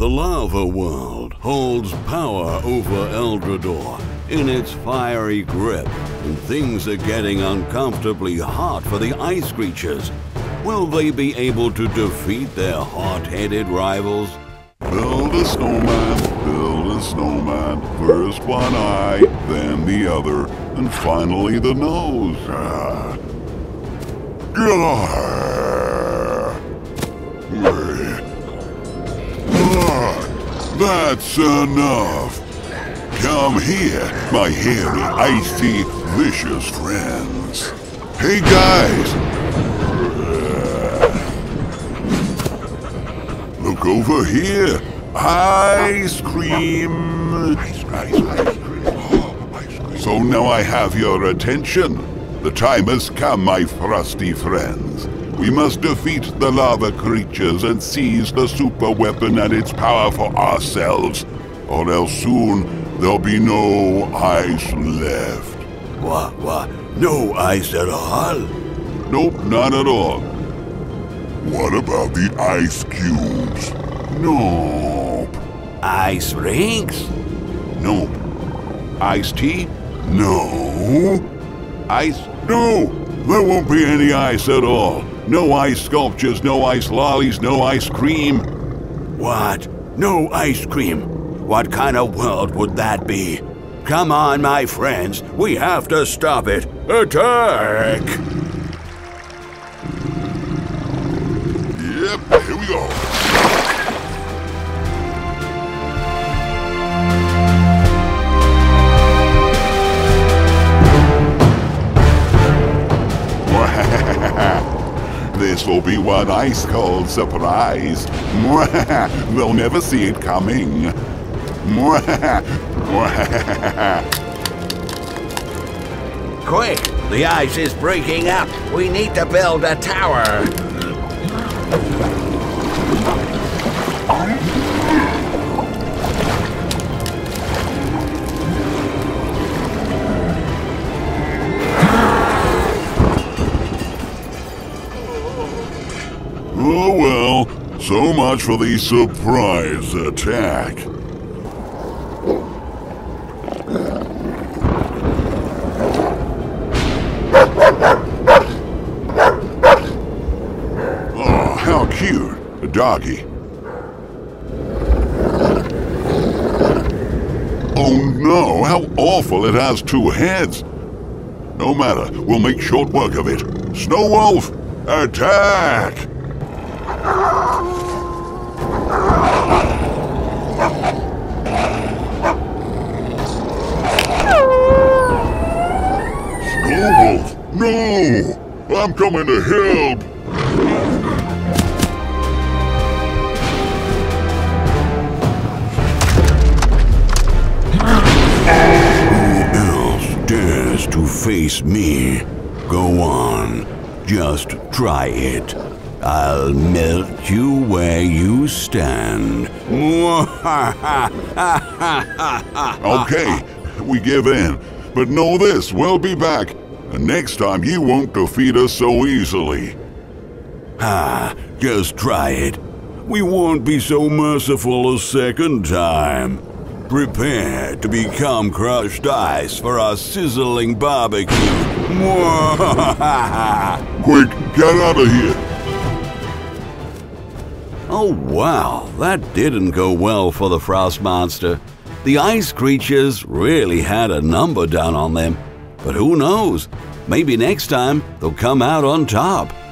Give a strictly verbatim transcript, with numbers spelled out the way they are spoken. The Lava World holds power over Eldrador in its fiery grip, and things are getting uncomfortably hot for the Ice Creatures. Will they be able to defeat their hot-headed rivals? Build a snowman, build a snowman, first one eye, then the other, and finally the nose. Ah. That's enough! Come here, my hairy, icy, vicious friends. Hey guys! Look over here! Ice cream! Ice, ice, ice cream. Oh, ice cream. So now I have your attention. The time has come, my frosty friends. We must defeat the lava creatures and seize the super weapon and its power for ourselves, or else soon there'll be no ice left. What? What? No ice at all? Nope, not at all. What about the ice cubes? Nope. Ice rinks? Nope. Ice tea? No. Ice? No! There won't be any ice at all. No ice sculptures, no ice lollies, no ice cream. What? No ice cream? What kind of world would that be? Come on, my friends, we have to stop it. Attack! Yep, here we go. This will be what ice called surprise. They'll never see it coming. Quick! The ice is breaking up. We need to build a tower. Oh well, so much for the surprise attack. Oh, how cute, a doggy. Oh no, how awful, it has two heads. No matter, we'll make short work of it. Snow Wolf, attack! No! I'm coming to help! Who else dares to face me? Go on, just try it. I'll melt you where you stand. Okay, we give in. But know this, we'll be back. And next time you won't defeat us so easily. Ah, just try it. We won't be so merciful a second time. Prepare to become crushed ice for our sizzling barbecue. Quick, get out of here! Oh wow, that didn't go well for the Frost Monster. The Ice Creatures really had a number down on them. But who knows? Maybe next time they'll come out on top.